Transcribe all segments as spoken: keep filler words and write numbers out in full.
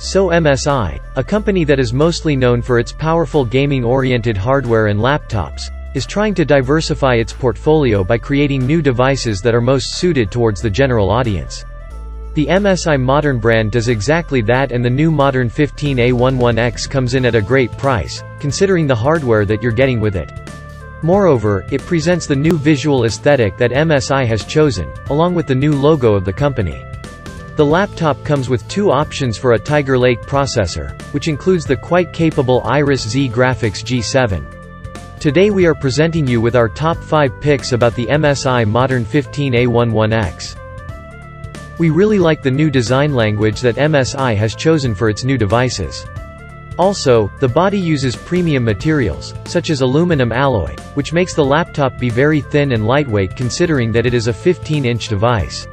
So M S I, a company that is mostly known for its powerful gaming-oriented hardware and laptops, is trying to diversify its portfolio by creating new devices that are most suited towards the general audience. The M S I Modern brand does exactly that, and the new Modern fifteen A eleven X comes in at a great price, considering the hardware that you're getting with it. Moreover, it presents the new visual aesthetic that M S I has chosen, along with the new logo of the company. The laptop comes with two options for a Tiger Lake processor, which includes the quite capable Iris Z Graphics G seven. Today we are presenting you with our top five picks about the M S I Modern fifteen A eleven X. We really like the new design language that M S I has chosen for its new devices. Also, the body uses premium materials, such as aluminum alloy, which makes the laptop be very thin and lightweight considering that it is a fifteen inch device.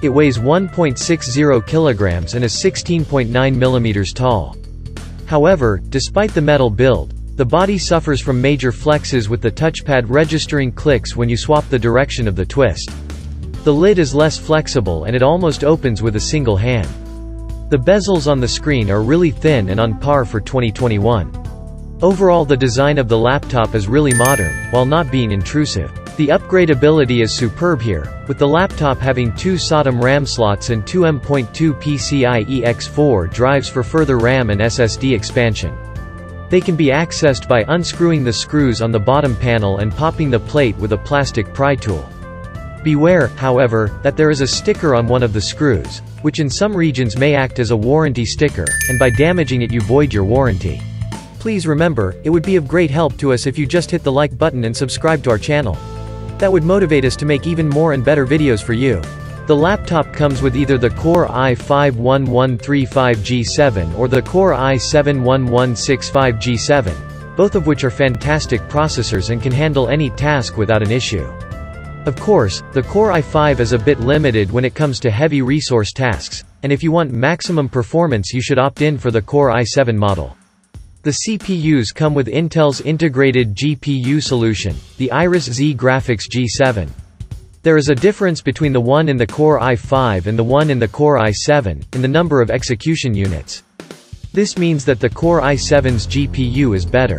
It weighs one point six zero kilograms and is sixteen point nine millimeters tall. However, despite the metal build, the body suffers from major flexes, with the touchpad registering clicks when you swap the direction of the twist. The lid is less flexible and it almost opens with a single hand. The bezels on the screen are really thin and on par for twenty twenty-one. Overall, the design of the laptop is really modern, while not being intrusive. The upgradability is superb here, with the laptop having two S A T A M RAM slots and two M dot two P C I E X four drives for further RAM and S S D expansion. They can be accessed by unscrewing the screws on the bottom panel and popping the plate with a plastic pry tool. Beware, however, that there is a sticker on one of the screws, which in some regions may act as a warranty sticker, and by damaging it you void your warranty. Please remember, it would be of great help to us if you just hit the like button and subscribe to our channel. That would motivate us to make even more and better videos for you. The laptop comes with either the Core i five eleven thirty-five G seven or the Core i seven eleven sixty-five G seven, both of which are fantastic processors and can handle any task without an issue. Of course, the Core i five is a bit limited when it comes to heavy resource tasks, and if you want maximum performance you should opt in for the Core i seven model. The C P Us come with Intel's integrated G P U solution, the Iris Z Graphics G seven. There is a difference between the one in the Core i five and the one in the Core i seven, in the number of execution units. This means that the Core i seven's G P U is better.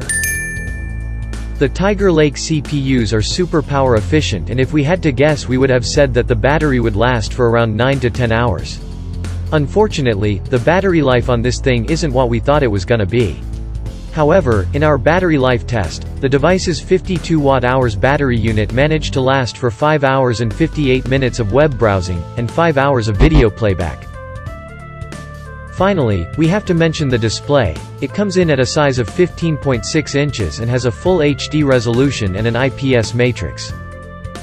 The Tiger Lake C P Us are super power efficient, and if we had to guess we would have said that the battery would last for around nine to ten hours. Unfortunately, the battery life on this thing isn't what we thought it was gonna be. However, in our battery life test, the device's fifty-two watt hours battery unit managed to last for five hours and fifty-eight minutes of web browsing, and five hours of video playback. Finally, we have to mention the display. It comes in at a size of fifteen point six inches and has a full H D resolution and an I P S matrix.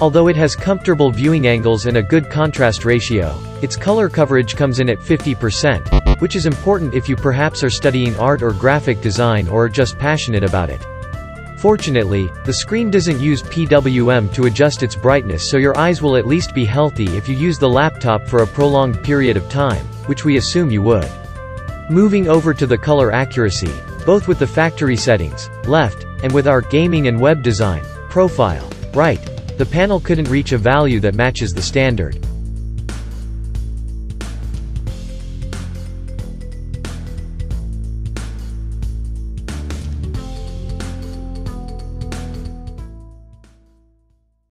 Although it has comfortable viewing angles and a good contrast ratio, its color coverage comes in at fifty percent. Which is important if you perhaps are studying art or graphic design or are just passionate about it. Fortunately, the screen doesn't use P W M to adjust its brightness, so your eyes will at least be healthy if you use the laptop for a prolonged period of time, which we assume you would. Moving over to the color accuracy, both with the factory settings, left, and with our gaming and web design, profile, right, the panel couldn't reach a value that matches the standard.